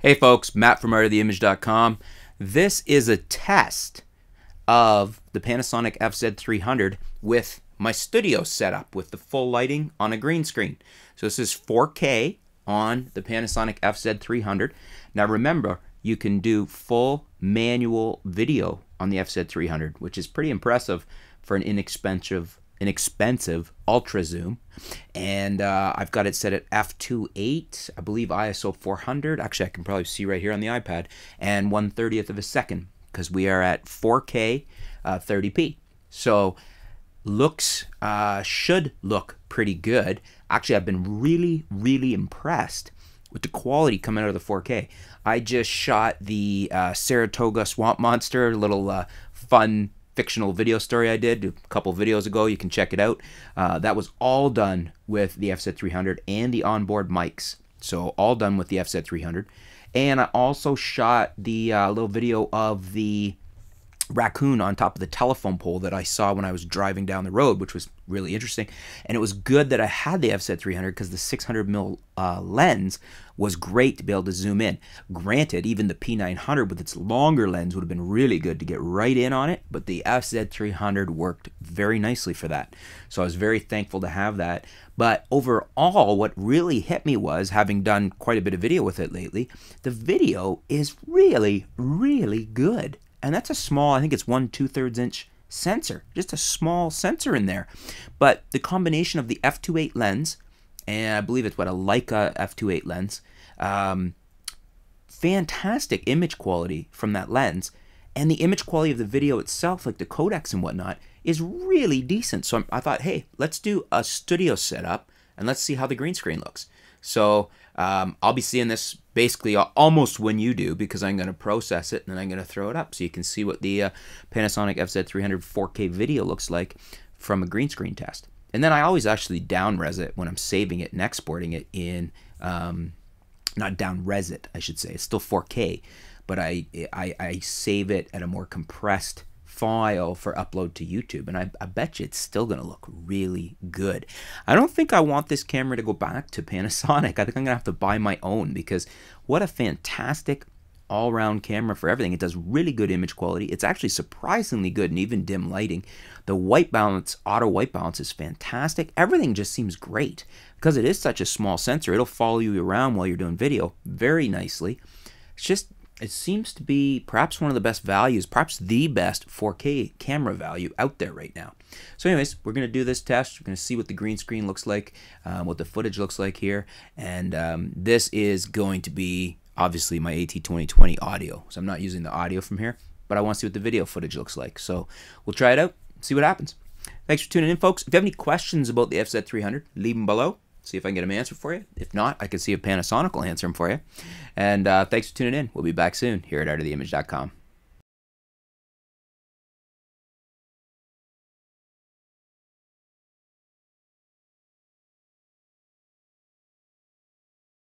Hey folks, Matt from ArtOfTheImage.com. This is a test of the Panasonic FZ300 with my studio setup with the full lighting on a green screen. So this is 4K on the Panasonic FZ300. Now remember, you can do full manual video on the FZ300, which is pretty impressive for an inexpensive ultra zoom, and I've got it set at f/2.8, I believe ISO 400. Actually, I can probably see right here on the iPad, and 1/30th of a second, because we are at 4K 30p. So looks should look pretty good. Actually, I've been really impressed with the quality coming out of the 4K. I just shot the Saratoga Swamp Monster, a little fun fictional video story I did a couple videos ago. You can check it out. That was all done with the FZ300 and the onboard mics. So all done with the FZ300. And I also shot the little video of the raccoon on top of the telephone pole that I saw when I was driving down the road, which was really interesting. And it was good that I had the FZ300 because the 600mm lens was great to be able to zoom in. Granted, even the P900 with its longer lens would have been really good to get right in on it, but the FZ300 worked very nicely for that. So I was very thankful to have that. But overall, what really hit me was, having done quite a bit of video with it lately, the video is really good. And that's a small, I think it's 1 2/3 inch sensor, just a small sensor in there. But the combination of the f/2.8 lens, and I believe it's a Leica f/2.8 lens, fantastic image quality from that lens, and the image quality of the video itself, like the codecs and whatnot, is really decent. So I thought, hey, let's do a studio setup and let's see how the green screen looks. So I'll be seeing this basically almost when you do, because I'm going to process it and then I'm going to throw it up so you can see what the Panasonic FZ300 4K video looks like from a green screen test. And then I always actually down-res it when I'm saving it and exporting it in, not down-res it, I should say. It's still 4K, but I save it at a more compressed file for upload to YouTube, and I bet you it's still going to look really good. I don't think I want this camera to go back to Panasonic. I think I'm going to have to buy my own, because what a fantastic all-round camera for everything. It does really good image quality. It's actually surprisingly good in even dim lighting. The white balance, auto white balance, is fantastic. Everything just seems great. Because it is such a small sensor, it'll follow you around while you're doing video very nicely. It's just, it seems to be perhaps one of the best values, perhaps the best 4K camera value out there right now. So anyways, we're going to do this test. We're going to see what the green screen looks like, what the footage looks like here. And this is going to be obviously my AT2020 audio. So I'm not using the audio from here, but I want to see what the video footage looks like. So we'll try it out, see what happens. Thanks for tuning in, folks. If you have any questions about the FZ300, leave them below. See if I can get them answered for you. If not, I can see if Panasonic will answer them for you. And thanks for tuning in. We'll be back soon here at ArtOfTheImage.com.